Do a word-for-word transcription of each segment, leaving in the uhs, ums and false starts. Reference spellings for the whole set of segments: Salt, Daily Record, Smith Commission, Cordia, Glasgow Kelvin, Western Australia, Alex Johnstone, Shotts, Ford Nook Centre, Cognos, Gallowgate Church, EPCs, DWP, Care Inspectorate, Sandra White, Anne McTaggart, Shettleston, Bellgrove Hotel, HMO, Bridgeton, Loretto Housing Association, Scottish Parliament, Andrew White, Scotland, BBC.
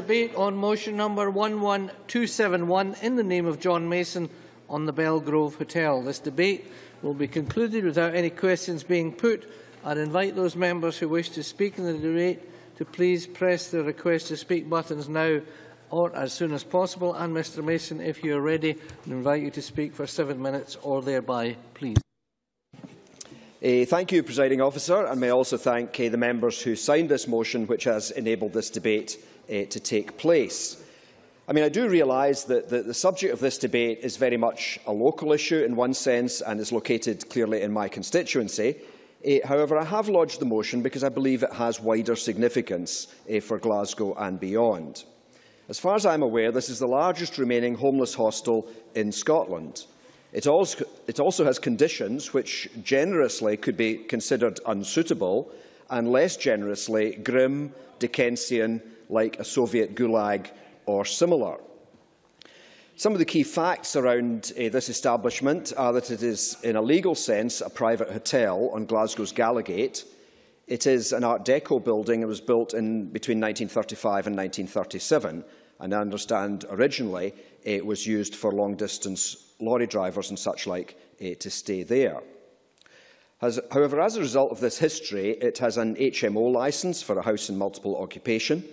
debate on motion number one one two seven one in the name of John Mason on the Bellgrove Hotel. This debate will be concluded without any questions being put. I invite those members who wish to speak in the debate to please press the request to speak buttons now or as soon as possible. And Mister Mason, if you are ready, I invite you to speak for seven minutes or thereby, please. Uh, thank you, Presiding Officer, and may I also thank uh, the members who signed this motion, which has enabled this debate uh, to take place. I mean, I do realise that the, the subject of this debate is very much a local issue in one sense and is located clearly in my constituency. Uh, however, I have lodged the motion because I believe it has wider significance uh, for Glasgow and beyond. As far as I am aware, this is the largest remaining homeless hostel in Scotland. It also, it also has conditions which generously could be considered unsuitable and less generously grim, Dickensian, like a Soviet gulag or similar. Some of the key facts around uh, this establishment are that it is, in a legal sense, a private hotel on Glasgow's Gallowgate. It is an Art Deco building that was built in between nineteen thirty-five and nineteen thirty-seven, and I understand originally it was used for long-distance lorry drivers and such like uh, to stay there. As, however, as a result of this history, it has an H M O licence for a house in multiple occupation,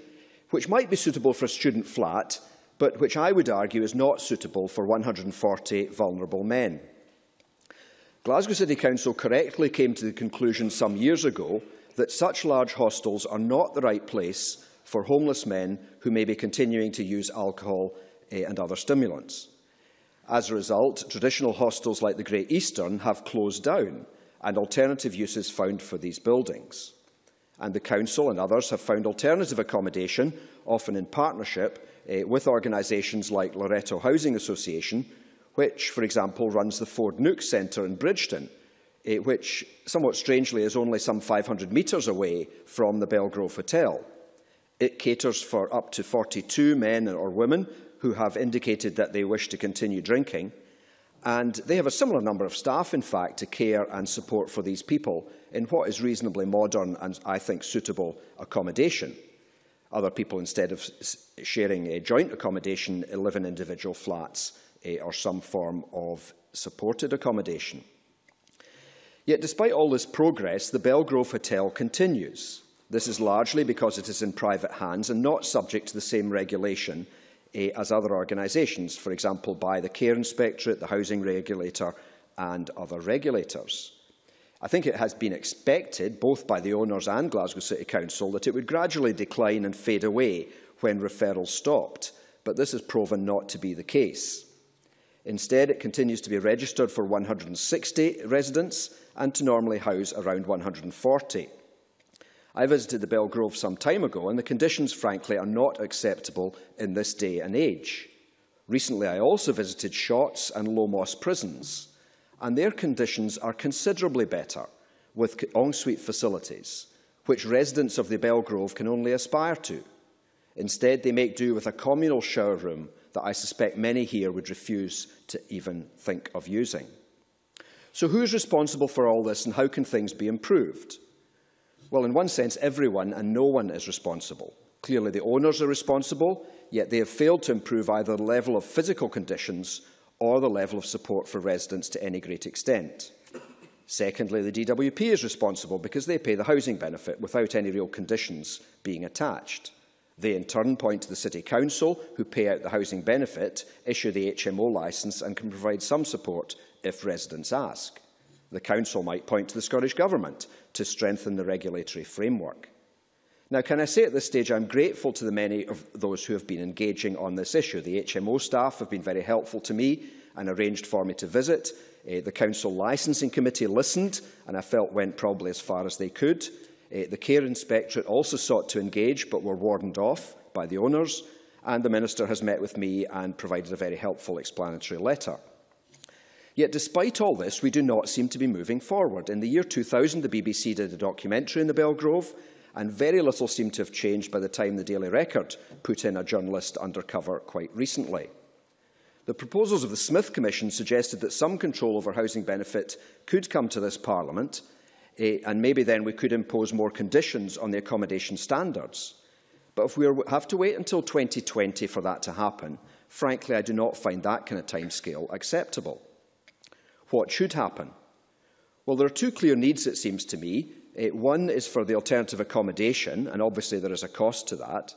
which might be suitable for a student flat, but which I would argue is not suitable for one hundred and forty vulnerable men. Glasgow City Council correctly came to the conclusion some years ago that such large hostels are not the right place for homeless men who may be continuing to use alcohol uh, and other stimulants. As a result, traditional hostels like the Great Eastern have closed down and alternative uses found for these buildings. And the Council and others have found alternative accommodation, often in partnership eh, with organisations like Loretto Housing Association, which, for example, runs the Ford Nook Centre in Bridgeton, eh, which, somewhat strangely, is only some five hundred metres away from the Bellgrove Hotel. It caters for up to forty-two men or women who have indicated that they wish to continue drinking, and they have a similar number of staff, in fact, to care and support for these people in what is reasonably modern and, I think, suitable accommodation. Other people, instead of sharing a joint accommodation, live in individual flats eh, or some form of supported accommodation. Yet, despite all this progress, the Bellgrove Hotel continues. This is largely because it is in private hands and not subject to the same regulation as other organisations, for example, by the Care Inspectorate, the Housing Regulator and other regulators. I think it has been expected, both by the owners and Glasgow City Council, that it would gradually decline and fade away when referrals stopped, but this has proven not to be the case. Instead, it continues to be registered for one hundred and sixty residents and to normally house around one hundred and forty. I visited the Bellgrove some time ago, and the conditions, frankly, are not acceptable in this day and age. Recently, I also visited Shotts and Low Moss prisons, and their conditions are considerably better, with en-suite facilities, which residents of the Bellgrove can only aspire to. Instead, they make do with a communal shower room that I suspect many here would refuse to even think of using. So who is responsible for all this, and how can things be improved? Well, in one sense, everyone and no one is responsible. Clearly, the owners are responsible, yet they have failed to improve either the level of physical conditions or the level of support for residents to any great extent. Secondly, the D W P is responsible because they pay the housing benefit without any real conditions being attached. They, in turn, point to the City Council, who pay out the housing benefit, issue the H M O licence and can provide some support if residents ask. The Council might point to the Scottish Government to strengthen the regulatory framework. Now, can I say at this stage I'm grateful to the many of those who have been engaging on this issue. The H M O staff have been very helpful to me and arranged for me to visit. Uh, the Council Licensing Committee listened and I felt went probably as far as they could. Uh, the Care Inspectorate also sought to engage but were warned off by the owners, and the Minister has met with me and provided a very helpful explanatory letter. Yet, despite all this, we do not seem to be moving forward. In the year two thousand, the B B C did a documentary in the Bellgrove, and very little seemed to have changed by the time the Daily Record put in a journalist undercover quite recently. The proposals of the Smith Commission suggested that some control over housing benefit could come to this Parliament, eh, and maybe then we could impose more conditions on the accommodation standards. But if we have to wait until twenty twenty for that to happen, frankly, I do not find that kind of timescale acceptable. What should happen? Well, there are two clear needs, it seems to me. One is for the alternative accommodation, and obviously there is a cost to that,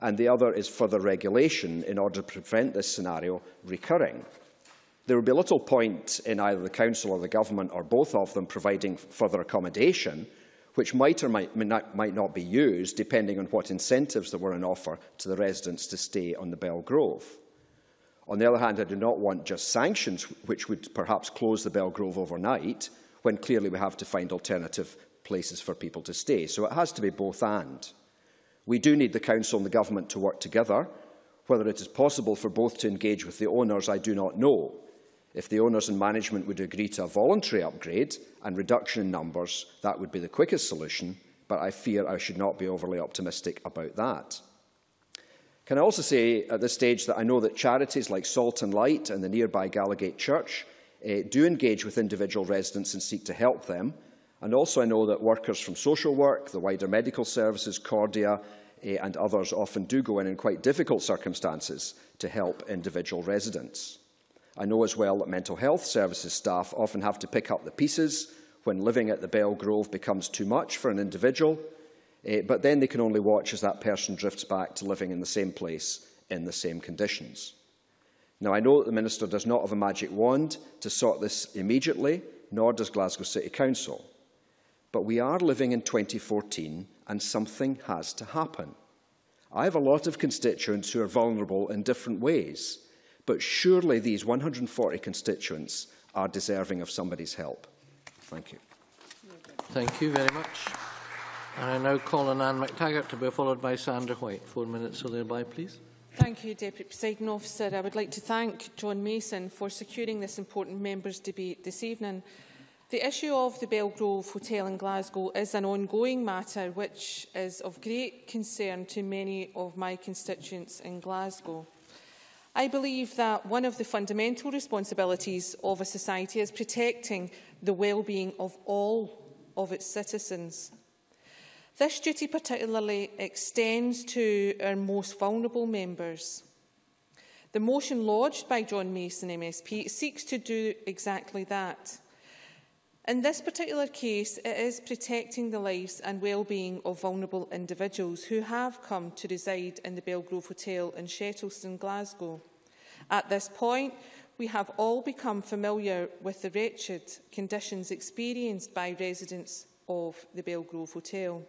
and the other is further regulation in order to prevent this scenario recurring. There would be little point in either the Council or the Government or both of them providing further accommodation, which might or might not be used, depending on what incentives there were on offer to the residents to stay on the Bellgrove. On the other hand, I do not want just sanctions which would perhaps close the Bellgrove overnight, when clearly we have to find alternative places for people to stay. So it has to be both and. We do need the Council and the Government to work together. Whether it is possible for both to engage with the owners, I do not know. If the owners and management would agree to a voluntary upgrade and reduction in numbers, that would be the quickest solution, but I fear I should not be overly optimistic about that. Can I also say at this stage that I know that charities like Salt and Light and the nearby Gallowgate Church eh, do engage with individual residents and seek to help them. And also I know that workers from social work, the wider medical services, Cordia eh, and others often do go in in quite difficult circumstances to help individual residents. I know as well that mental health services staff often have to pick up the pieces when living at the Bellgrove becomes too much for an individual, eh, but then they can only watch as that person drifts back to living in the same place in the same conditions. Now, I know that the Minister does not have a magic wand to sort this immediately, nor does Glasgow City Council. But we are living in twenty fourteen and something has to happen. I have a lot of constituents who are vulnerable in different ways. But surely these one hundred and forty constituents are deserving of somebody's help. Thank you. Thank you very much. And I now call on Anne McTaggart to be followed by Sandra White. Four minutes or thereby, please. Thank you, Deputy Presiding Officer. I would like to thank John Mason for securing this important members' debate this evening. The issue of the Bellgrove Hotel in Glasgow is an ongoing matter which is of great concern to many of my constituents in Glasgow. I believe that one of the fundamental responsibilities of a society is protecting the well-being of all of its citizens. This duty particularly extends to our most vulnerable members. The motion lodged by John Mason M S P seeks to do exactly that. In this particular case, it is protecting the lives and well-being of vulnerable individuals who have come to reside in the Bellgrove Hotel in Shettleston, Glasgow. At this point, we have all become familiar with the wretched conditions experienced by residents of the Bellgrove Hotel.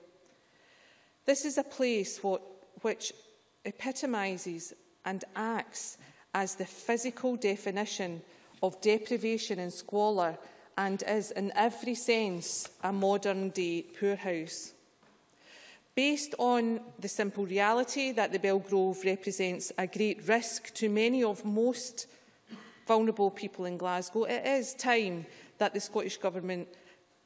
This is a place what, which epitomises and acts as the physical definition of deprivation and squalor, and is in every sense a modern-day poorhouse. Based on the simple reality that the Bellgrove represents a great risk to many of most vulnerable people in Glasgow, it is time that the Scottish Government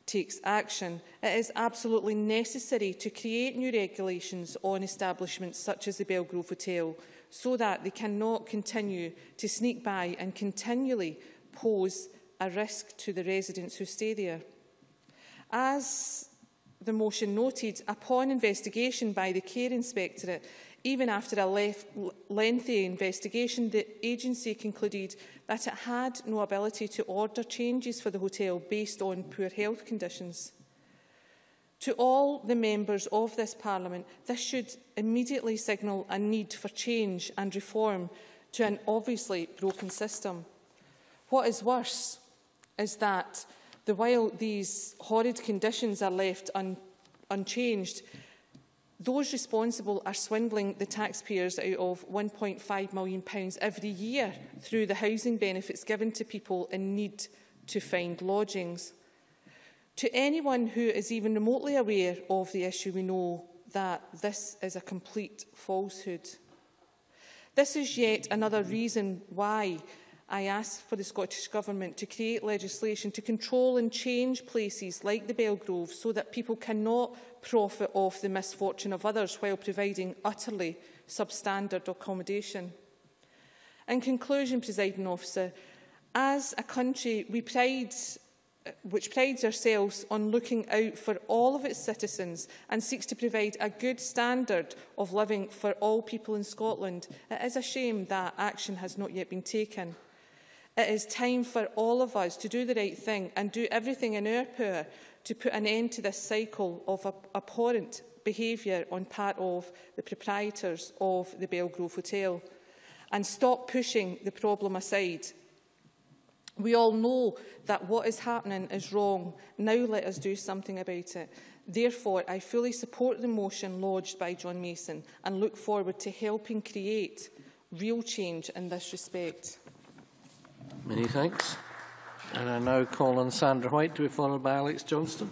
takes action. It is absolutely necessary to create new regulations on establishments such as the Bellgrove Hotel, so that they cannot continue to sneak by and continually pose a risk to the residents who stay there. As the motion noted, upon investigation by the Care Inspectorate, even after a lengthy investigation, the agency concluded that it had no ability to order changes for the hotel based on poor health conditions. To all the members of this Parliament, this should immediately signal a need for change and reform to an obviously broken system. What is worse is that the, while these horrid conditions are left un, unchanged, those responsible are swindling the taxpayers out of one point five million pounds every year through the housing benefits given to people in need to find lodgings. To anyone who is even remotely aware of the issue, we know that this is a complete falsehood. This is yet another reason why I ask for the Scottish Government to create legislation to control and change places like the Bellgrove so that people cannot profit off the misfortune of others while providing utterly substandard accommodation. In conclusion, Presiding Officer, as a country, we pride which prides ourselves on looking out for all of its citizens and seeks to provide a good standard of living for all people in Scotland, it is a shame that action has not yet been taken. It is time for all of us to do the right thing and do everything in our power to put an end to this cycle of abhorrent behaviour on part of the proprietors of the Bellgrove Hotel and stop pushing the problem aside. We all know that what is happening is wrong. Now let us do something about it. Therefore, I fully support the motion lodged by John Mason and look forward to helping create real change in this respect. Many thanks. And I now call on Sandra White to be followed by Alex Johnstone.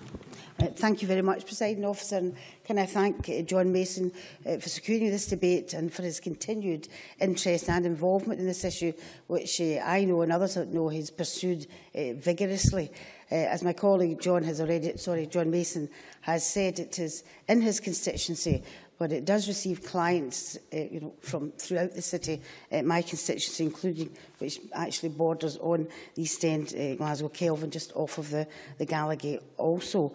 Uh, thank you very much, Presiding Officer. And can I thank uh, John Mason uh, for securing this debate and for his continued interest and involvement in this issue, which uh, I know and others know he's pursued uh, vigorously. Uh, as my colleague John has already, sorry, John Mason has said, it is in his constituency, but it does receive clients uh, you know, from throughout the city, uh, my constituency including, which actually borders on the East End, uh, Glasgow Kelvin, just off of the, the Gallowgate also.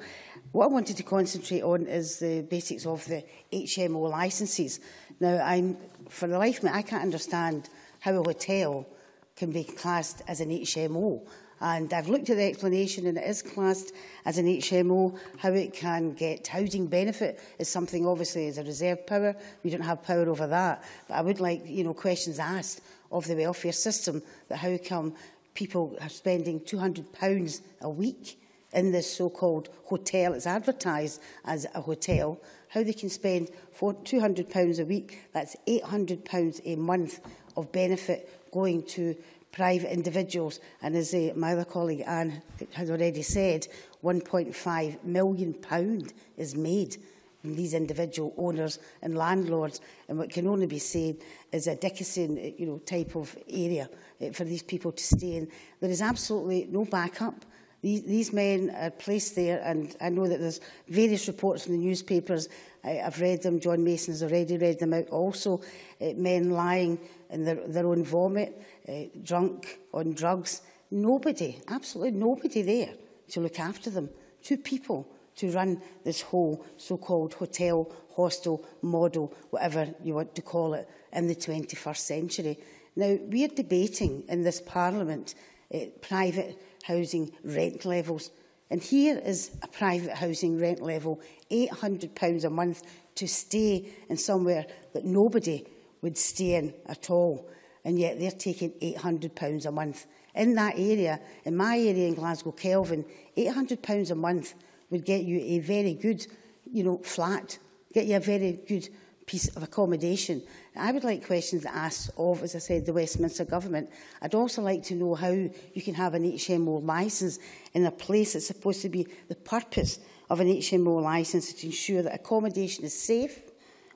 What I wanted to concentrate on is the basics of the H M O licences. Now, I'm, for the life of me, I can't understand how a hotel can be classed as an H M O. And I've looked at the explanation, and it is classed as an H M O. How it can get housing benefit is something, obviously, as a reserve power. We don't have power over that. But I would like, you know, questions asked of the welfare system that how come people are spending two hundred pounds a week in this so-called hotel. It's advertised as a hotel. How they can spend for two hundred pounds a week, that's eight hundred pounds a month of benefit going to private individuals, and as uh, my other colleague Anne has already said, one point five million pounds is made from these individual owners and landlords, and what can only be said is a Dickinson you know, type of area uh, for these people to stay in. There is absolutely no backup. These, these men are placed there, and I know that there's various reports from the newspapers. I, I've read them, John Mason has already read them out also, uh, men lying in their, their own vomit, uh, drunk, on drugs. Nobody, absolutely nobody there to look after them. Two people to run this whole so-called hotel, hostel, model, whatever you want to call it, in the twenty-first century. Now, we are debating in this Parliament uh, private housing rent levels. And here is a private housing rent level, eight hundred pounds a month to stay in somewhere that nobody would stay in at all, and yet they're taking eight hundred pounds a month. In that area, in my area in Glasgow Kelvin, eight hundred pounds a month would get you a very good you know, flat, get you a very good piece of accommodation. I would like questions asked of, as I said, the Westminster Government. I'd also like to know how you can have an H M O licence in a place that's supposed to be the purpose of an H M O licence to ensure that accommodation is safe,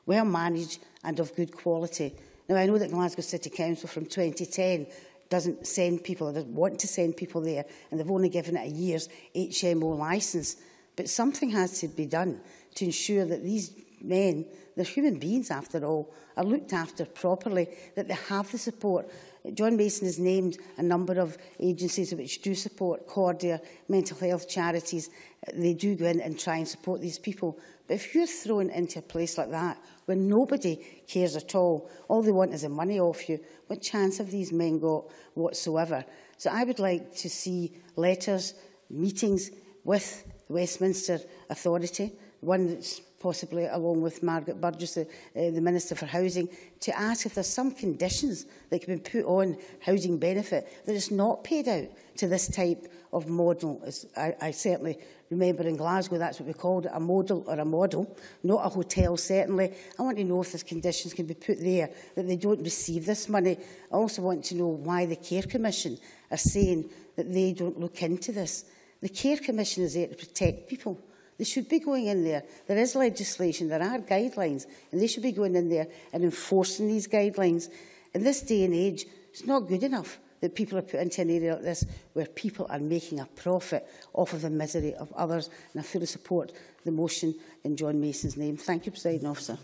well managed and of good quality. Now, I know that Glasgow City Council from twenty ten doesn't send people, or doesn't want to send people there, and they've only given it a year's H M O licence. But something has to be done to ensure that these men, they're human beings after all, are looked after properly, that they have the support. John Mason has named a number of agencies which do support, Cordia, mental health charities. They do go in and try and support these people. But if you're thrown into a place like that, where nobody cares at all, all they want is the money off you, what chance have these men got whatsoever? So I would like to see letters, meetings with the Westminster Authority, one that's possibly along with Margaret Burgess, the, uh, the Minister for Housing, to ask if there's some conditions that can be put on housing benefit that is not paid out to this type of model. As I, I certainly remember in Glasgow, that's what we called it, a model or a model, not a hotel, certainly. I want to know if there's conditions can be put there that they don't receive this money. I also want to know why the Care Commission are saying that they don't look into this. The Care Commission is there to protect people. They should be going in there. There is legislation, there are guidelines, and they should be going in there and enforcing these guidelines. In this day and age, it's not good enough that people are put into an area like this where people are making a profit off of the misery of others. And I fully support the motion in John Mason's name. Thank you, Presiding Officer.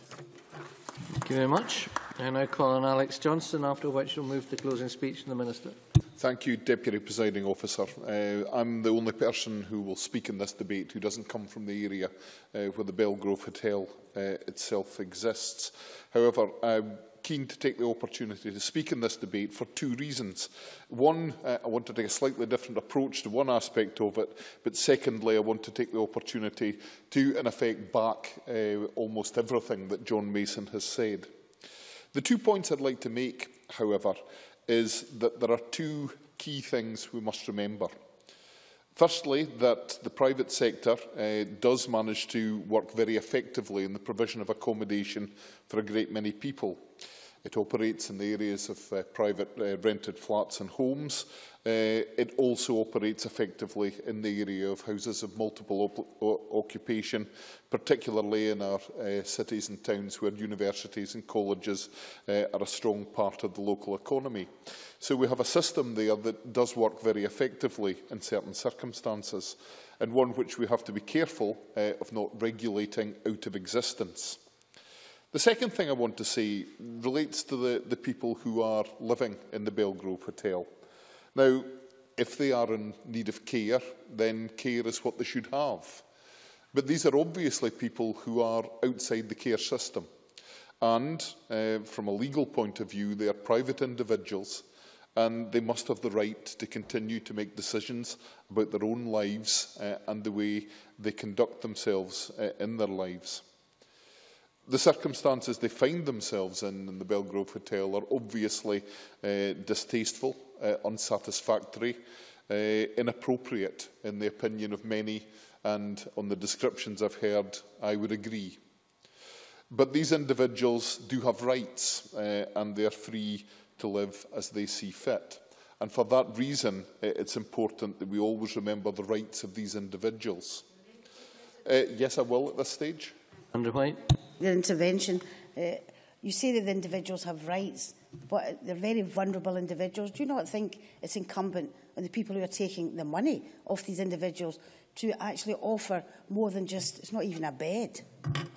Thank you very much. I now call on Alex Johnstone, after which we'll move to the closing speech from the Minister. Thank you, Deputy Presiding Officer. Uh, I'm the only person who will speak in this debate who doesn't come from the area uh, where the Bellgrove Hotel uh, itself exists. However, I'm keen to take the opportunity to speak in this debate for two reasons. One, uh, I want to take a slightly different approach to one aspect of it, but secondly, I want to take the opportunity to, in effect, back uh, almost everything that John Mason has said. The two points I'd like to make, however, is that there are two key things we must remember. Firstly, that the private sector uh, does manage to work very effectively in the provision of accommodation for a great many people. It operates in the areas of uh, private uh, rented flats and homes. Uh, it also operates effectively in the area of houses of multiple occupation, particularly in our uh, cities and towns where universities and colleges uh, are a strong part of the local economy. So we have a system there that does work very effectively in certain circumstances, and one which we have to be careful uh, of not regulating out of existence. The second thing I want to say relates to the, the people who are living in the Bellgrove Hotel. Now, if they are in need of care, then care is what they should have. But these are obviously people who are outside the care system. And uh, from a legal point of view, they are private individuals, and they must have the right to continue to make decisions about their own lives uh, and the way they conduct themselves uh, in their lives. The circumstances they find themselves in in the Bellgrove Hotel are obviously uh, distasteful, uh, unsatisfactory, uh, inappropriate in the opinion of many, and on the descriptions I've heard, I would agree. But these individuals do have rights uh, and they are free to live as they see fit. And for that reason, it's important that we always remember the rights of these individuals. Uh, yes, I will at this stage. Andrew White. The intervention. Uh, you say that the individuals have rights, but they're very vulnerable individuals. Do you not think it's incumbent on the people who are taking the money off these individuals to actually offer more than just, it's not even a bed?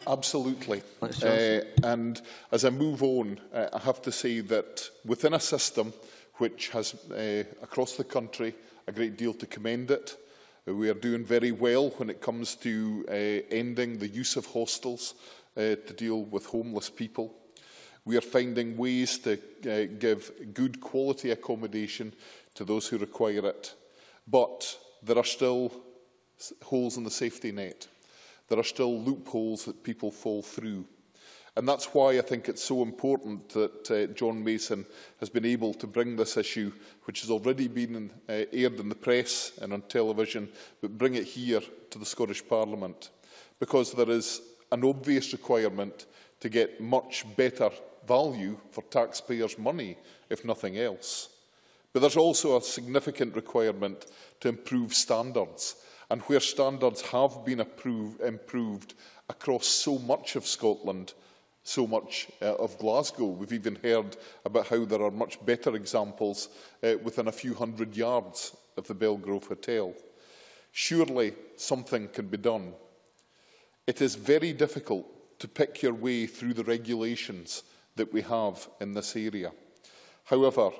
Absolutely. Uh, and as I move on, uh, I have to say that within a system which has, uh, across the country, a great deal to commend it, we are doing very well when it comes to uh, ending the use of hostels Uh, to deal with homeless people. We are finding ways to uh, give good quality accommodation to those who require it. But there are still holes in the safety net. There are still loopholes that people fall through. And that's why I think it's so important that uh, John Mason has been able to bring this issue, which has already been uh, aired in the press and on television, but bring it here to the Scottish Parliament. Because there is an obvious requirement to get much better value for taxpayers' money, if nothing else. But there's also a significant requirement to improve standards, and where standards have been approve, improved across so much of Scotland, so much uh, of Glasgow. We've even heard about how there are much better examples uh, within a few hundred yards of the Bellgrove Hotel. Surely something can be done. It is very difficult to pick your way through the regulations that we have in this area. However,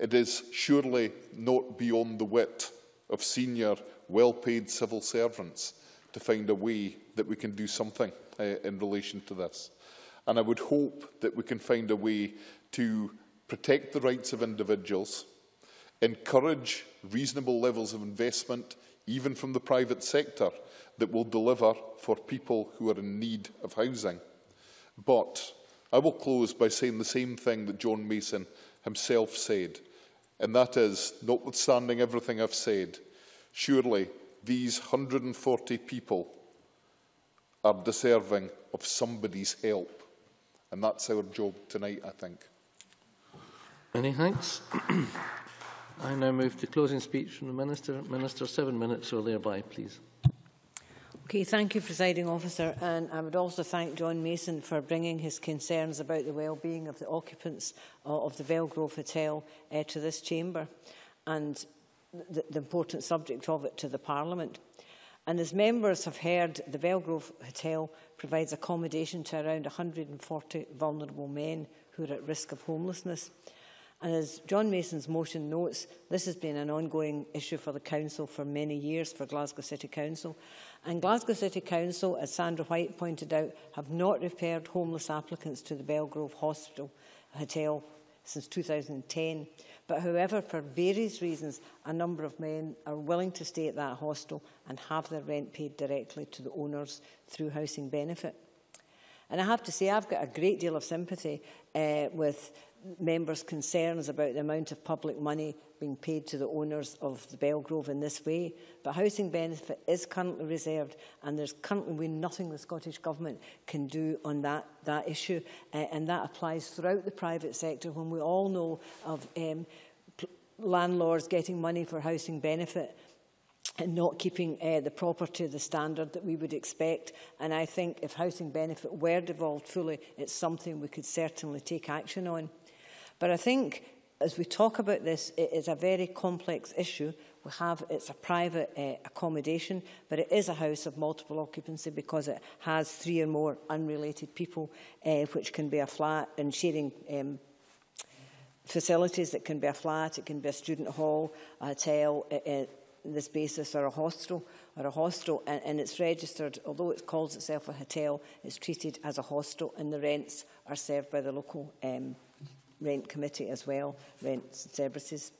it is surely not beyond the wit of senior, well-paid civil servants to find a way that we can do something uh, in relation to this. And I would hope that we can find a way to protect the rights of individuals, encourage reasonable levels of investment, even from the private sector, that will deliver for people who are in need of housing. But I will close by saying the same thing that John Mason himself said, and that is, notwithstanding everything I've said, surely these one hundred and forty people are deserving of somebody's help. And that's our job tonight, I think. Many thanks. I now move to closing speech from the Minister. Minister, seven minutes or thereby, please. Okay, thank you, Presiding Officer, and I would also thank John Mason for bringing his concerns about the well-being of the occupants of the Bellgrove Hotel uh, to this chamber, and the, the important subject of it to the Parliament. And as members have heard, the Bellgrove Hotel provides accommodation to around one hundred and forty vulnerable men who are at risk of homelessness. And as John Mason's motion notes, this has been an ongoing issue for the Council for many years, for Glasgow City Council. And Glasgow City Council, as Sandra White pointed out, have not referred homeless applicants to the Bellgrove Hotel since two thousand ten. But however, for various reasons, a number of men are willing to stay at that hostel and have their rent paid directly to the owners through housing benefit. And I have to say, I've got a great deal of sympathy uh, with members' concerns about the amount of public money being paid to the owners of the Bellgrove in this way. But housing benefit is currently reserved, and there's currently nothing the Scottish Government can do on that, that issue. Uh, and that applies throughout the private sector, when we all know of um, landlords getting money for housing benefit and not keeping uh, the proper to the standard that we would expect. And I think if housing benefit were devolved fully, it's something we could certainly take action on. But I think, as we talk about this, it is a very complex issue. We have, it's a private uh, accommodation, but it is a house of multiple occupancy because it has three or more unrelated people, uh, which can be a flat and sharing um, facilities. That can be a flat, it can be a student hall, a hotel, uh, uh, this basis, or a hostel, or a hostel, and, and it's registered. Although it calls itself a hotel, it's treated as a hostel, and the rents are served by the local um, rent committee as well, rent services.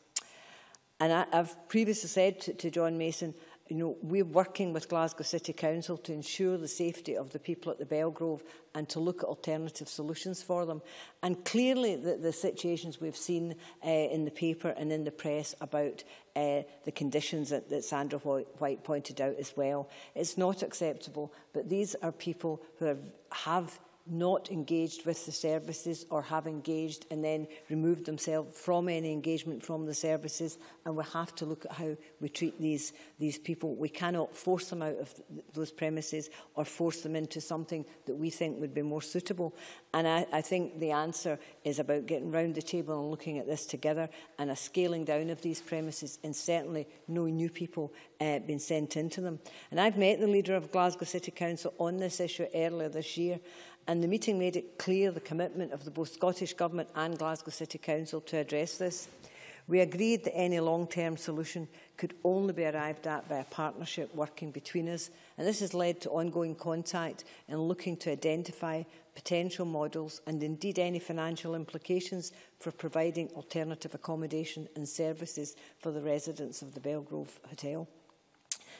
And I, I've previously said to, to John Mason, you know, we're working with Glasgow City Council to ensure the safety of the people at the Bellgrove and to look at alternative solutions for them. And clearly the, the situations we've seen uh, in the paper and in the press about uh, the conditions that, that Sandra White pointed out as well, it's not acceptable. But these are people who have, have not engaged with the services, or have engaged and then removed themselves from any engagement from the services, and we have to look at how we treat these, these people. We cannot force them out of th those premises or force them into something that we think would be more suitable. And I, I think the answer is about getting round the table and looking at this together, and a scaling down of these premises, and certainly no new people uh, being sent into them. And I've met the leader of Glasgow City Council on this issue earlier this year, and the meeting made it clear the commitment of the both Scottish Government and Glasgow City Council to address this. We agreed that any long-term solution could only be arrived at by a partnership working between us, and this has led to ongoing contact and looking to identify potential models and indeed any financial implications for providing alternative accommodation and services for the residents of the Bellgrove Hotel.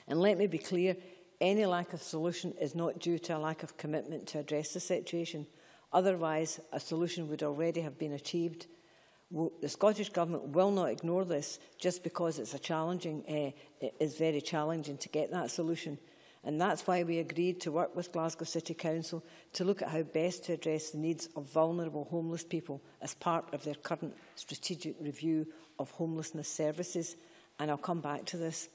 And let me be clear, any lack of solution is not due to a lack of commitment to address the situation. Otherwise, a solution would already have been achieved. The Scottish Government will not ignore this just because it's a challenging, uh, it is very challenging to get that solution. And that's why we agreed to work with Glasgow City Council to look at how best to address the needs of vulnerable homeless people as part of their current strategic review of homelessness services. And I'll come back to this.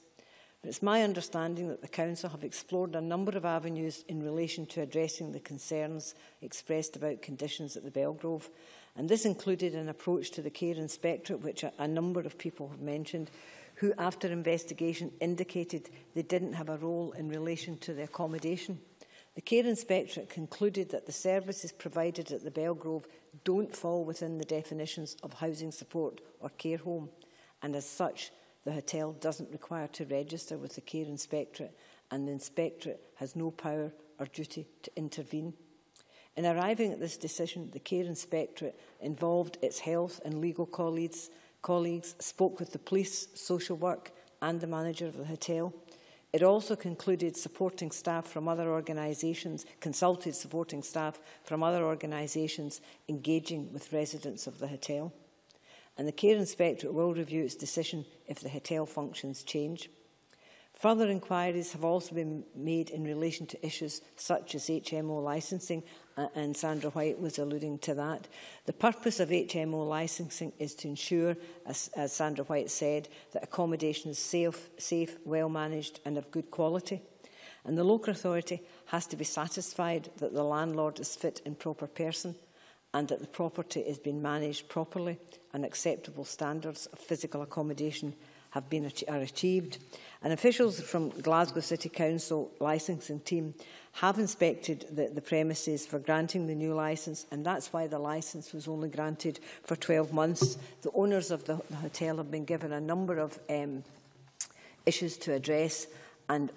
But it's my understanding that the Council have explored a number of avenues in relation to addressing the concerns expressed about conditions at the Bellgrove. And this included an approach to the Care Inspectorate, which a, a number of people have mentioned, who, after investigation, indicated they didn't have a role in relation to the accommodation. The Care Inspectorate concluded that the services provided at the Bellgrove don't fall within the definitions of housing support or care home, and as such, the hotel doesn't require to register with the Care Inspectorate, and the Inspectorate has no power or duty to intervene. In arriving at this decision, the Care Inspectorate involved its health and legal colleagues, colleagues, spoke with the police, social work and the manager of the hotel. It also concluded supporting staff from other organisations, consulted supporting staff from other organisations engaging with residents of the hotel. And the Care Inspectorate will review its decision if the hotel functions change. Further inquiries have also been made in relation to issues such as H M O licensing, and Sandra White was alluding to that. The purpose of H M O licensing is to ensure, as, as Sandra White said, that accommodation is safe, safe, well managed and of good quality. And the local authority has to be satisfied that the landlord is fit and proper person, and that the property is being managed properly and acceptable standards of physical accommodation have been are achieved, and officials from Glasgow City Council licensing team have inspected the, the premises for granting the new licence, and that's why the licence was only granted for twelve months. The owners of the, the hotel have been given a number of um, issues to address, and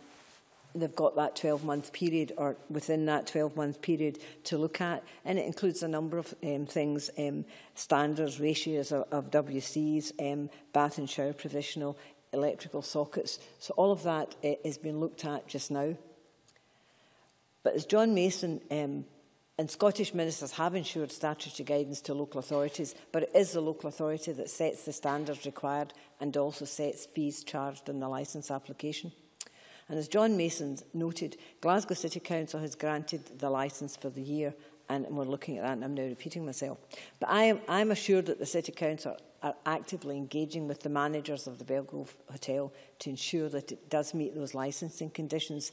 they've got that twelve month period, or within that twelve month period, to look at, and it includes a number of um, things, um, standards, ratios of, of W Cs, um, bath and shower provisional, electrical sockets. So all of that uh, is being looked at just now. But as John Mason um, and Scottish ministers have ensured statutory guidance to local authorities, but it is the local authority that sets the standards required and also sets fees charged in the licence application. And as John Mason noted, Glasgow City Council has granted the licence for the year, and we're looking at that, and I'm now repeating myself. But I am, I am assured that the City Council are actively engaging with the managers of the Bellgrove Hotel to ensure that it does meet those licensing conditions.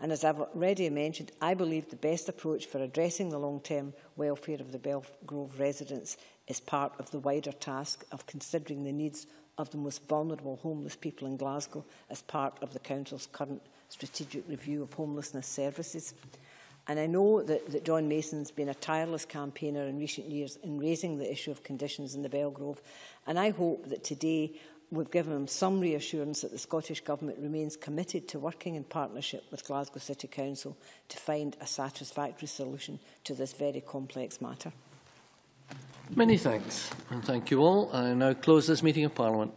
And as I've already mentioned, I believe the best approach for addressing the long-term welfare of the Bellgrove residents is part of the wider task of considering the needs of the most vulnerable homeless people in Glasgow as part of the Council's current strategic review of homelessness services. And I know that, that John Mason's been a tireless campaigner in recent years in raising the issue of conditions in the Bellgrove, and I hope that today we've given him some reassurance that the Scottish Government remains committed to working in partnership with Glasgow City Council to find a satisfactory solution to this very complex matter. Many thanks, and thank you all. I now close this meeting of Parliament.